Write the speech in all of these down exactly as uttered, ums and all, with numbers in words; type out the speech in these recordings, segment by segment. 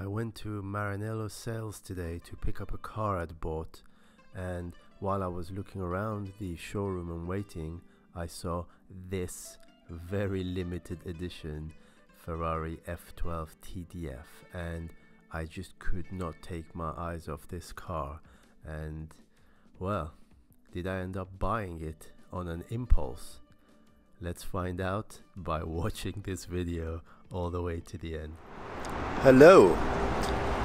I went to Maranello sales today to pick up a car I'd bought, and while I was looking around the showroom and waiting, I saw this very limited edition Ferrari F twelve T D F, and I just could not take my eyes off this car. And well, did I end up buying it on an impulse? Let's find out by watching this video all the way to the end. Hello,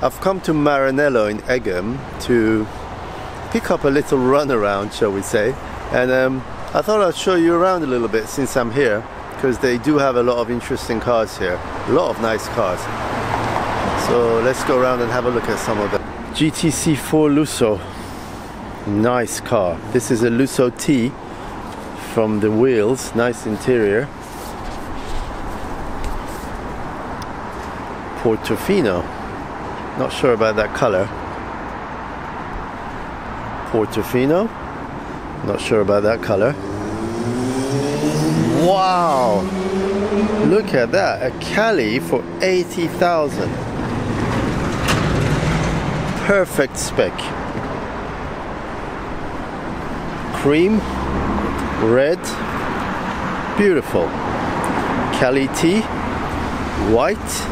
I've come to Maranello in Egham to pick up a little run around, shall we say, and um, I thought I'd show you around a little bit since I'm here, because they do have a lot of interesting cars here, a lot of nice cars. So let's go around and have a look at some of them. G T C four Lusso, nice car. This is a Lusso T from the wheels, nice interior. Portofino, not sure about that color. Portofino, not sure about that color. Wow, look at that, a Cali for eighty thousand. Perfect spec. Cream, red, beautiful. Cali T, white.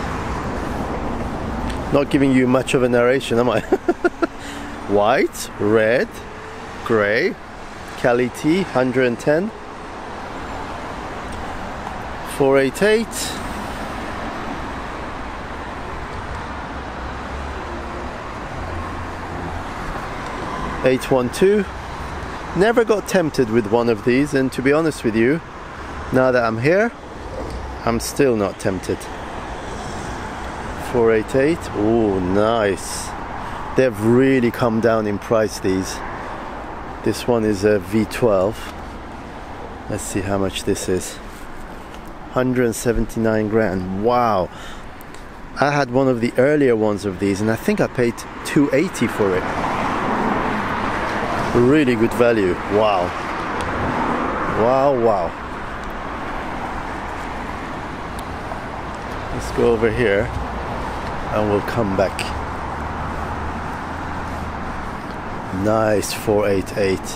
Not giving you much of a narration, am I? White, red, grey, Cali T, one ten, four eighty-eight, eight twelve. Never got tempted with one of these, and to be honest with you, now that I'm here, I'm still not tempted. four eighty-eight, oh nice. They've really come down in price, these. This one is a V twelve. Let's see how much this is. one seventy-nine grand. Wow. I had one of the earlier ones of these and I think I paid two eighty for it. Really good value. Wow. Wow, wow. Let's go over here and we'll come back. Nice four eighty-eight.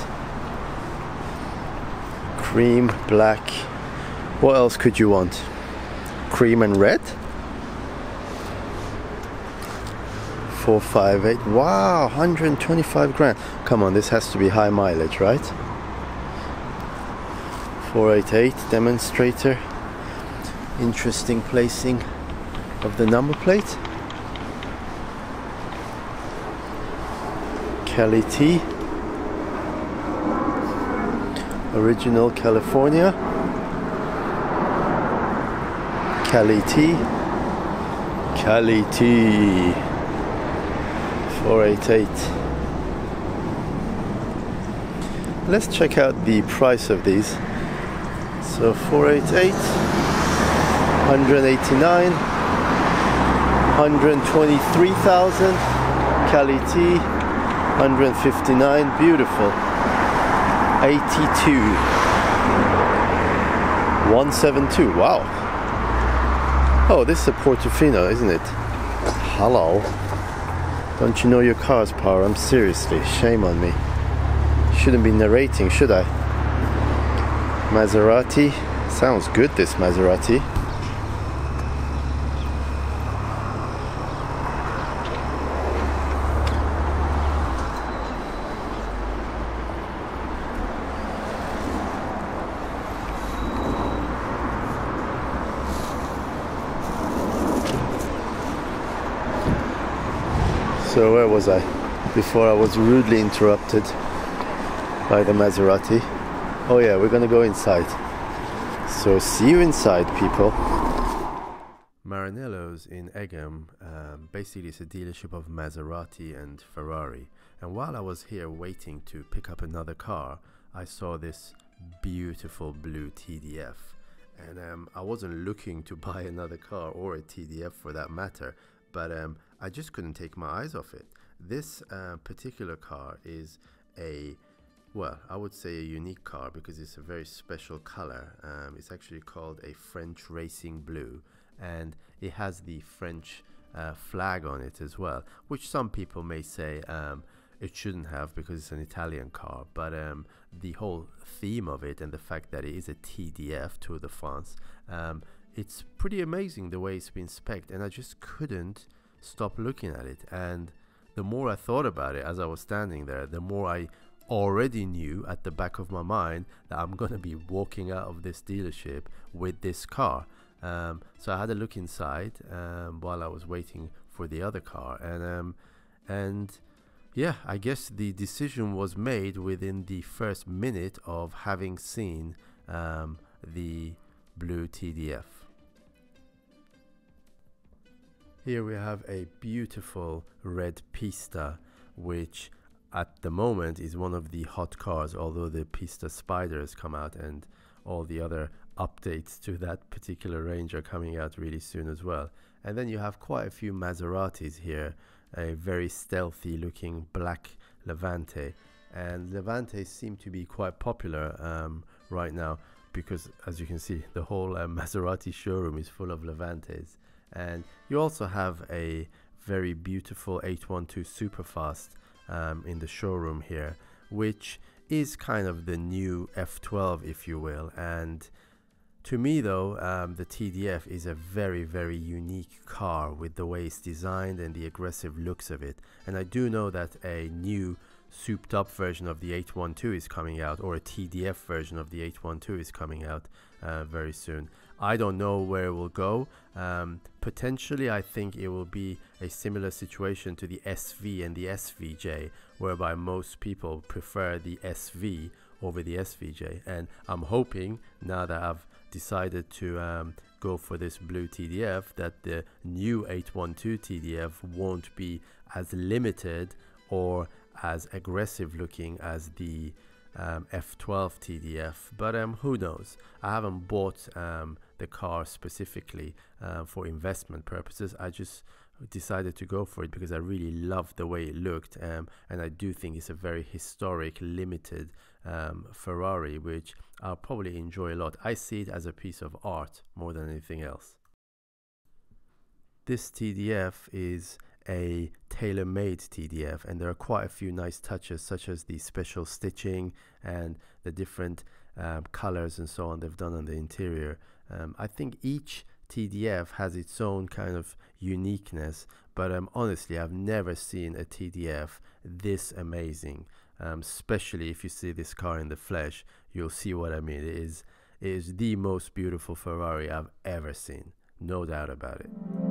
Cream, black. What else could you want? Cream and red? four fifty-eight. Wow, one twenty-five grand. Come on, this has to be high mileage, right? four eighty-eight demonstrator. Interesting placing of the number plate. Cali T, original California. Cali T, Cali T, four eighty-eight. Let's check out the price of these. So four eighty-eight, one eighty-nine, one twenty-three thousand, Cali T, one fifty-nine, beautiful. eighty-two, one seventy-two, wow. Oh, this is a Portofino, isn't it? Hello. Don't you know your car's power? I'm seriously, shame on me. Shouldn't be narrating, should I? Maserati, sounds good, this Maserati. So where was I before I was rudely interrupted by the Maserati? Oh yeah, we're gonna go inside. So see you inside, people. Maranello's in Egham, um, basically it's a dealership of Maserati and Ferrari. And while I was here waiting to pick up another car, I saw this beautiful blue T D F. And um, I wasn't looking to buy another car or a T D F for that matter, but um, I just couldn't take my eyes off it. This uh, particular car is a, well, I would say a unique car because it's a very special color. Um, it's actually called a French Racing Blue, and it has the French uh, flag on it as well, which some people may say um, it shouldn't have because it's an Italian car, but um, the whole theme of it and the fact that it is a T D F, Tour de France, um, it's pretty amazing the way it's been spec'd, and I just couldn't stop looking at it. And the more I thought about it as I was standing there, the more I already knew at the back of my mind that I'm gonna be walking out of this dealership with this car. Um, so I had a look inside um, while I was waiting for the other car, and um, and yeah, I guess the decision was made within the first minute of having seen um, the blue T D F. Here we have a beautiful red Pista, which at the moment is one of the hot cars, although the Pista Spider has come out and all the other updates to that particular range are coming out really soon as well. And then you have quite a few Maseratis here, a very stealthy looking black Levante, and Levantes seem to be quite popular um, right now, because as you can see the whole uh, Maserati showroom is full of Levantes. And you also have a very beautiful eight twelve Superfast um, in the showroom here, which is kind of the new F twelve, if you will. And to me though, um, the T D F is a very, very unique car with the way it's designed and the aggressive looks of it. And I do know that a new souped up version of the eight twelve is coming out, or a T D F version of the eight twelve is coming out uh, very soon. I don't know where it will go. Um, potentially I think it will be a similar situation to the S V and the S V J, whereby most people prefer the S V over the S V J, and I'm hoping, now that I've decided to um, go for this blue T D F, that the new eight twelve T D F won't be as limited or as aggressive looking as the um, F twelve T D F, but um, who knows? I haven't bought um, the car specifically uh, for investment purposes. I just decided to go for it because I really loved the way it looked, um, and I do think it's a very historic limited um, Ferrari, which I'll probably enjoy a lot. I see it as a piece of art more than anything else. This T D F is a tailor-made T D F, and there are quite a few nice touches, such as the special stitching and the different um, colors and so on they've done on the interior. um, I think each T D F has its own kind of uniqueness, but um, honestly I've never seen a T D F this amazing, um, especially if you see this car in the flesh, you'll see what I mean. It is, it is the most beautiful Ferrari I've ever seen, no doubt about it.